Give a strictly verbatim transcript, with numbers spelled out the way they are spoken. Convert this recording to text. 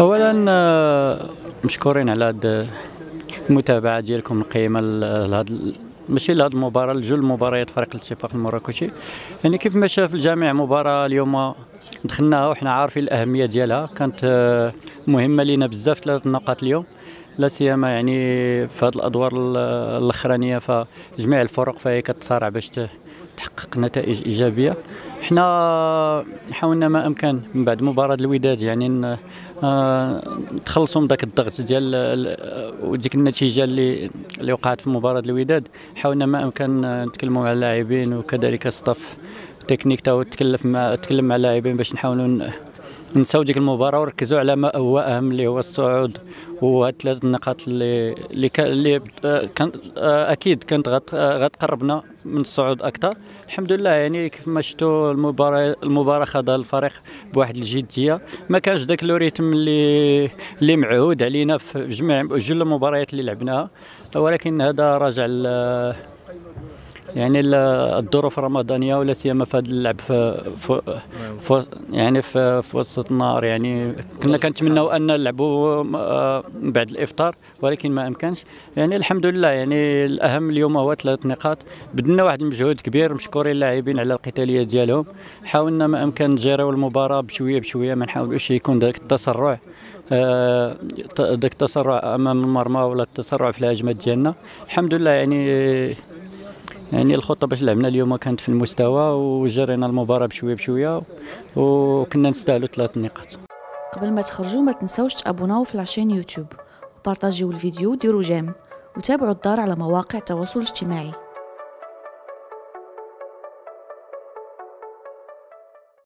اولا مشكورين على هذه المتابعه ديالكم القيمه لهذا ماشي لهذه المباراه لجوج المباريات فريق الاتفاق المراكشي. يعني كيف ما شاف الجميع مباراه اليوم دخلناها وحنا عارفين الاهميه ديالها، كانت مهمه لينا بزاف ثلاث نقاط اليوم، لا سيما يعني في هذه الادوار الاخرانيه فجميع الفرق فهي كتصارع باش تحقق نتائج ايجابيه. حنا حاولنا ما امكن من بعد مباراه الوداد يعني نتخلصوا من ذاك الضغط ديال وديك النتيجه اللي اللي وقعت في مباراه الوداد. حاولنا ما امكن نتكلموا مع اللاعبين وكذلك الصف التكنيك تا هو تكلف مع تكلم مع اللاعبين باش نحاولوا نساو ديك المباراه وركزوا على ما هو اهم اللي هو الصعود، وهاد ثلاث النقاط اللي اللي, كان اللي كان اكيد كانت غتقربنا من الصعود اكثر. الحمد لله يعني كيف ما شفتوا المباراه المباراه خاضها الفريق بواحد الجديه، ما كانش ذاك الريتم اللي اللي معهود علينا في جميع جل المباريات اللي لعبناها، ولكن هذا راجع ل يعني الظروف الرمضانيه ولا سيما في هذا اللعب في يعني في وسط النار. يعني كنا كنتمناو ان نلعبوا من بعد الافطار ولكن ما امكنش. يعني الحمد لله يعني الاهم اليوم هو ثلاث نقاط، بدلنا واحد المجهود كبير، مشكورين اللاعبين على القتاليه ديالهم، حاولنا ما امكن نجيريو المباراه بشويه بشويه، ما نحاولوش يكون ذاك التسرع ذاك التسرع امام المرمى ولا التسرع في الهجمات ديالنا. الحمد لله يعني يعني الخطه باش لعبنا اليوم كانت في المستوى وجرينا المباراه بشويه بشويه وكنا نستاهلوا ثلاث نقاط. قبل ما تخرجوا ما تنساوش تابوناو في لاشين يوتيوب وبارطاجيو الفيديو وديروا جيم وتابعوا الدار على مواقع التواصل الاجتماعي.